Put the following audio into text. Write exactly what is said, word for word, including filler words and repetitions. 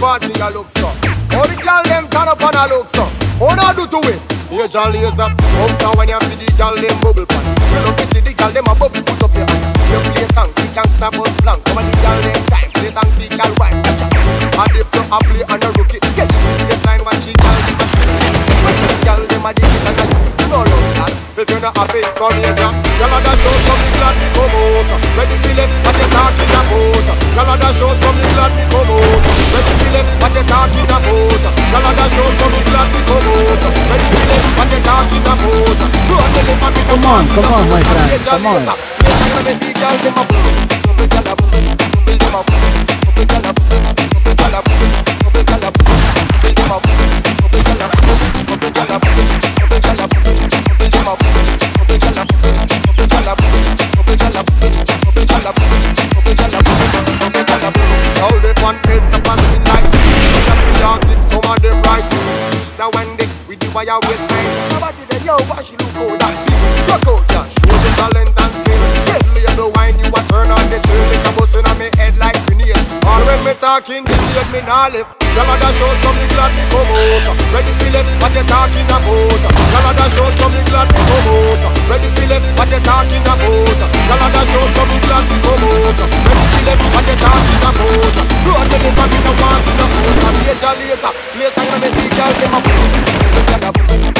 party a look so. All the girl them turn up and a look so. How now do to it? Age and laser. Comes out when you feel the girl them bubble pan. You love to see the girl them a bubble, put up your hand. You play song, kick and snap us blank. Come on the girl them time, play song, kick and wine. And if you a play and a rookie, catch you in the sign when she girl them a chill. When the girl them a dig it and a chill, you know love that. If you not happy, come here Jack. Your mother show some me glad me come out. When you feel it, what you talking about? Your mother show some me glad me come out. When you feel it, what you talking about? Your mother show some me glad me come out. When you feel it, what you talking about? Come on, come on, my friend, come on. Wire waistline, Shabati the yo, watch you look cold and deep. Rock out and show the talent and skill. Get label wine, you a turn on the chill. Like a bussin' on me head like grenade. All when me talking, this shit me nah live. Your mother show some me glad me come out. Ready feel it, what you talking about? Your mother show some me glad me come out. Ready feel it, what you talking about? Your mother show some me glad me come out. Ready feel it, what you talking about? Road me up and me no want see no ghost. I'm a major laser, play song and me dig girl dem a. I'm